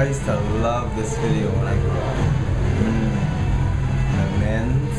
I used to love this video when I grew up. The men.